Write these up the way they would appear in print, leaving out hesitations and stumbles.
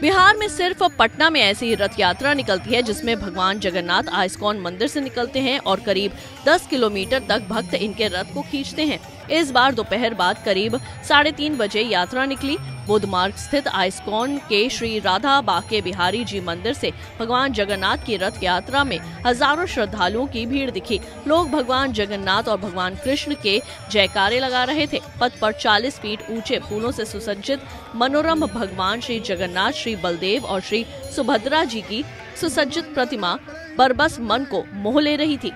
बिहार में सिर्फ पटना में ऐसी रथ यात्रा निकलती है जिसमें भगवान जगन्नाथ इस्कॉन मंदिर से निकलते हैं और करीब 10 किलोमीटर तक भक्त इनके रथ को खींचते हैं। इस बार दोपहर बाद करीब 3:30 बजे यात्रा निकली। बुद्ध मार्ग स्थित इस्कॉन के श्री राधा बांके बिहारी जी मंदिर से भगवान जगन्नाथ की रथ यात्रा में हजारों श्रद्धालुओं की भीड़ दिखी। लोग भगवान जगन्नाथ और भगवान कृष्ण के जयकारे लगा रहे थे। पथ पर 40 फीट ऊंचे फूलों से सुसज्जित मनोरम भगवान श्री जगन्नाथ, श्री बलदेव और श्री सुभद्रा जी की सुसज्जित प्रतिमा बरबस मन को मोह ले रही थी।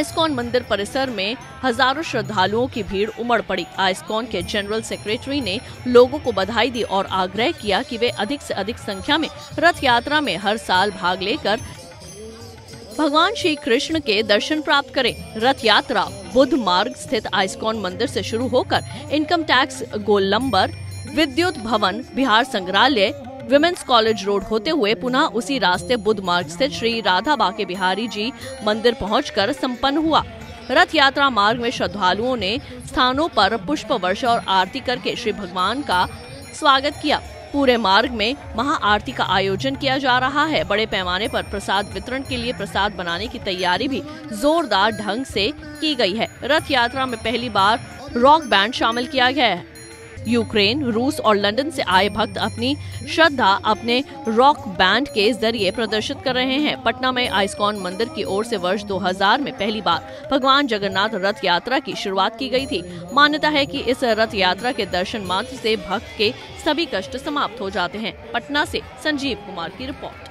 इस्कॉन मंदिर परिसर में हजारों श्रद्धालुओं की भीड़ उमड़ पड़ी। इस्कॉन के जनरल सेक्रेटरी ने लोगों को बधाई दी और आग्रह किया कि वे अधिक से अधिक संख्या में रथ यात्रा में हर साल भाग लेकर भगवान श्री कृष्ण के दर्शन प्राप्त करें। रथ यात्रा बुद्ध मार्ग स्थित इस्कॉन मंदिर से शुरू होकर इनकम टैक्स गोलंबर, विद्युत भवन, बिहार संग्रहालय, वीमेंस कॉलेज रोड होते हुए पुनः उसी रास्ते बुद्ध मार्ग स्थित श्री राधा बांके बिहारी जी मंदिर पहुंचकर संपन्न हुआ। रथ यात्रा मार्ग में श्रद्धालुओं ने स्थानों पर पुष्प वर्षा और आरती करके श्री भगवान का स्वागत किया। पूरे मार्ग में महाआरती का आयोजन किया जा रहा है। बड़े पैमाने पर प्रसाद वितरण के लिए प्रसाद बनाने की तैयारी भी जोरदार ढंग से की गई है। रथ यात्रा में पहली बार रॉक बैंड शामिल किया गया है। यूक्रेन, रूस और लंदन से आए भक्त अपनी श्रद्धा अपने रॉक बैंड के जरिए प्रदर्शित कर रहे हैं। पटना में इस्कॉन मंदिर की ओर से वर्ष 2000 में पहली बार भगवान जगन्नाथ रथ यात्रा की शुरुआत की गई थी। मान्यता है कि इस रथ यात्रा के दर्शन मात्र से भक्त के सभी कष्ट समाप्त हो जाते हैं। पटना से संजीव कुमार की रिपोर्ट।